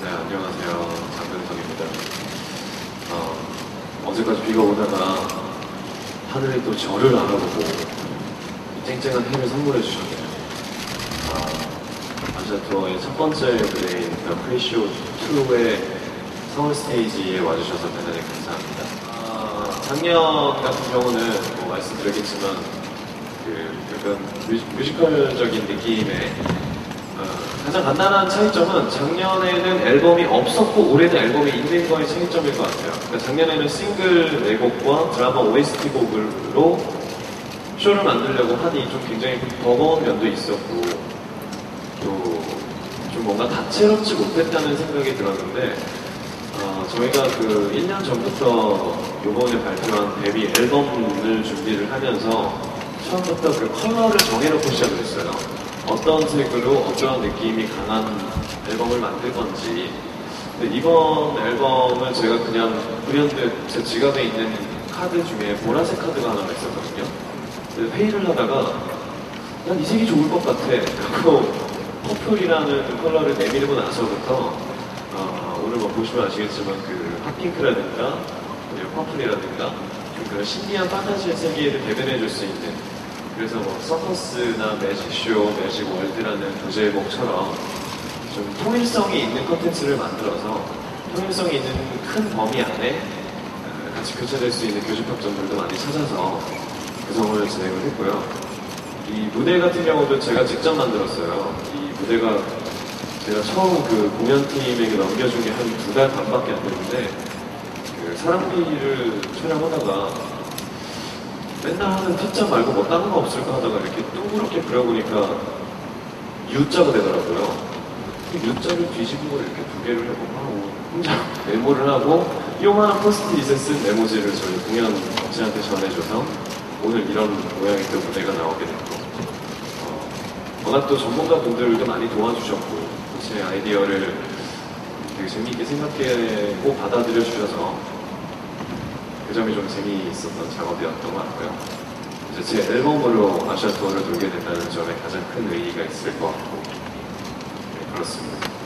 네, 안녕하세요. 장근석입니다. 어제까지 비가 오다가 하늘이 또 저를 알아보고 쨍쨍한 해를 선물해 주셨네요. 아시아투어의 첫 번째 무대인 크리쇼 2의 서울 스테이지에 와주셔서 대단히 감사합니다. 작년 같은 경우는 뭐 말씀드렸겠지만 약간 뮤지컬적인 느낌의 가장 간단한 차이점은 작년에는 앨범이 없었고 올해는 앨범이 있는 거의 차이점인 것 같아요. 그러니까 작년에는 싱글 4곡과 드라마 OST 곡으로 쇼를 만들려고 하니 좀 굉장히 버거운 면도 있었고 또 좀 뭔가 다채롭지 못했다는 생각이 들었는데 저희가 그 1년 전부터 요번에 발표한 데뷔 앨범을 준비를 하면서 처음부터 그 컬러를 정해놓고 시작을 했어요. 어떤 색으로 어떤 느낌이 강한 앨범을 만들 건지. 근데 이번 앨범은 제가 그냥 불현듯 제 지갑에 있는 카드 중에 보라색 카드가 하나 있었거든요. 근데 회의를 하다가 난 이 색이 좋을 것 같아 하고 퍼플이라는 컬러를 내밀고 나서부터 오늘 뭐 보시면 아시겠지만 그 핫핑크라든가 퍼플이라든가 그런 신기한 판타지의 세계를 대변해줄 수 있는, 그래서 뭐 서커스나 매직쇼, 매직월드라는 부제목처럼 좀 통일성이 있는 컨텐츠를 만들어서 통일성이 있는 큰 범위 안에 같이 교차될 수 있는 교집합 점들도 많이 찾아서 구성을 진행을 했고요. 이 무대 같은 경우도 제가 직접 만들었어요. 이 무대가 제가 처음 그 공연팀에게 넘겨준 게 한 2달 반밖에 안 됐는데 그 사랑비를 촬영하다가 맨날 하는 T자 말고 뭐 다른 거 없을까 하다가 이렇게 동그랗게 그려보니까 U자가 되더라고요. U자를 뒤집고 이렇게 2개를 해보고 혼자 메모를 하고 요만한 포스트잇에 쓴 메모지를 저희 공연 업체한테 전해줘서 오늘 이런 모양의 또 무대가 나오게 됐고, 워낙 또 전문가분들도 많이 도와주셨고 제 아이디어를 되게 재미있게 생각해고 받아들여주셔서 그 점이 좀 재미있었던 작업이었던 것 같고요. 이제 제 앨범으로 아시아 투어를 돌게 된다는 점에 가장 큰 의의가 있을 것 같고, 네, 그렇습니다.